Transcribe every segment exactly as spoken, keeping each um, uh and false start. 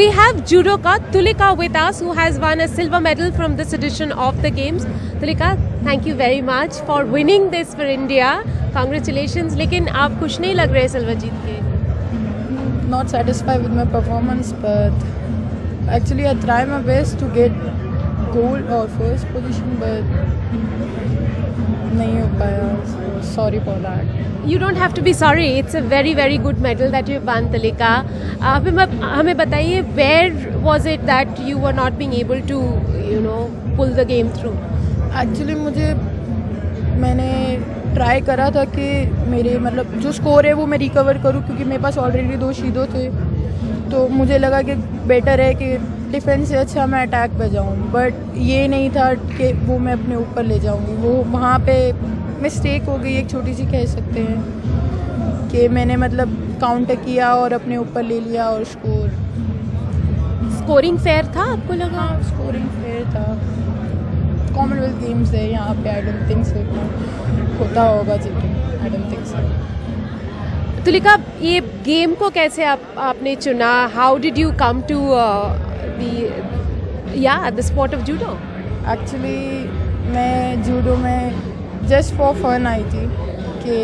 We have judoka Tulika with us, who has won a silver medal from this edition of the games. Tulika, thank you very much for winning this for India. Congratulations. लेकिन आप कुछ नहीं लग रहे silver जीत के. Not satisfied with my performance, but actually I try my best to get gold or first position, but. नहीं हो पाया. Sorry for that. You don't have to be sorry. It's a very very good medal that you won. Tulika, आप हमें बताइए, where was it that you are not being able to you know pull the game through? Actually मुझे मैंने try करा था कि मेरे मतलब जो स्कोर है वो मैं रिकवर करूं, क्योंकि मेरे पास ऑलरेडी दो शीदो थे. तो मुझे लगा कि बेटर है कि डिफेंस से अच्छा मैं अटैक पे जाऊँ, बट ये नहीं था कि वो मैं अपने ऊपर ले जाऊँगी. वो वहाँ पे मिस्टेक हो गई, एक छोटी सी कह सकते हैं कि मैंने मतलब काउंटर किया और अपने ऊपर ले लिया. और स्कोर स्कोरिंग फेयर था आपको लगा? हाँ, स्कोरिंग फेयर था. कॉमनवेल्थ गेम्स है यहाँ पे, आई डोंट थिंक सो होता होगा. Cheating I don't think so. Tulika, ये गेम को कैसे आप आपने चुना? How did you come to The, yeah, the sport of judo. Actually, मैं judo में just for fun आई थी. कि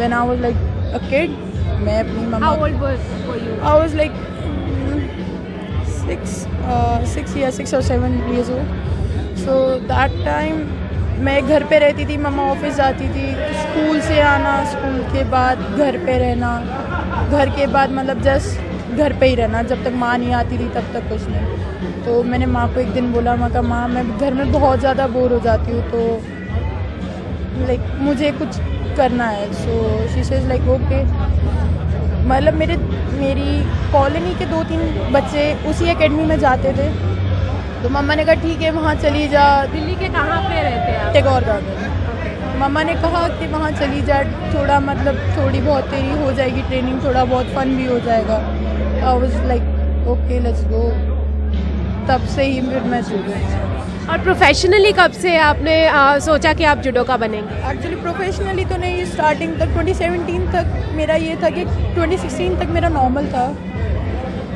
when I was like a kid, मैं अपनी मम्मा. How old was for you? I was like six, uh, six years, six or seven years old. So that time मैं घर पे रहती थी, मम्मा ऑफिस जाती थी. स्कूल से आना, स्कूल के बाद घर पे रहना, घर के बाद मतलब just घर पे ही रहना. जब तक माँ नहीं आती थी तब तक कुछ नहीं. तो मैंने माँ को एक दिन बोला, माँ का माँ मैं घर में बहुत ज़्यादा बोर हो जाती हूँ, तो लाइक मुझे कुछ करना है. So she says like okay. मतलब मेरे मेरी कॉलोनी के दो तीन बच्चे उसी एकेडमी में जाते थे, तो मम्मा ने कहा ठीक है वहाँ चली जा. दिल्ली के कहाँ पे रहते हैं? टैगोर नगर. मम्मा ने कहा कि वहाँ चली जा, थोड़ा मतलब थोड़ी बहुत तेरी हो जाएगी ट्रेनिंग, थोड़ा बहुत फन भी हो जाएगा. I was like, okay, let's go. तब से ही फिर मैं जुड़े. और प्रोफेशनली कब से आपने आ, सोचा कि आप जुडो का बनेंगे? एक्चुअली प्रोफेशनली तो नहीं, स्टार्टिंग तक ट्वेंटी सेवनटीन तक मेरा ये था कि ट्वेंटी सिक्सटीन तक मेरा नॉर्मल था,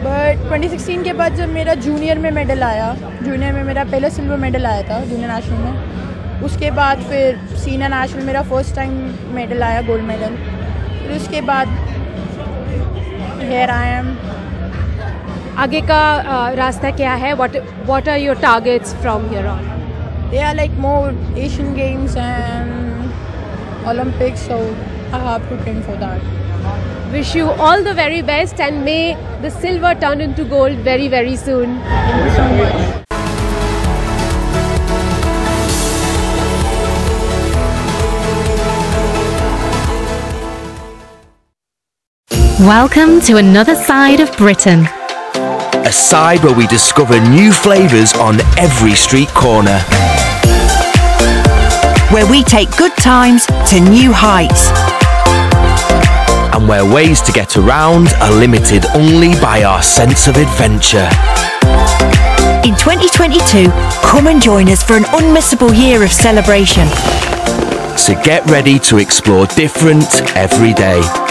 बट ट्वेंटी सिक्सटीन के बाद जब मेरा जूनियर में मेडल आया, जूनियर में मेरा पहला सिल्वर मेडल आया था जूनियर नेशनल में. उसके बाद फिर सीनियर नेशनल मेरा फर्स्ट टाइम मेडल आया, गोल्ड मेडल. फिर उसके बाद here I am. आगे का uh, रास्ता क्या है? What What are your targets from here on? They are like more Asian Games and Olympics, so I have to train for that. Wish you all the very best, and may the silver turn into gold very very soon. Thank you so much. Welcome to another side of Britain. A side where we discover new flavours on every street corner. Where we take good times to new heights. And where ways to get around are limited only by our sense of adventure. In twenty twenty-two, come and join us for an unmissable year of celebration. So get ready to explore different every day.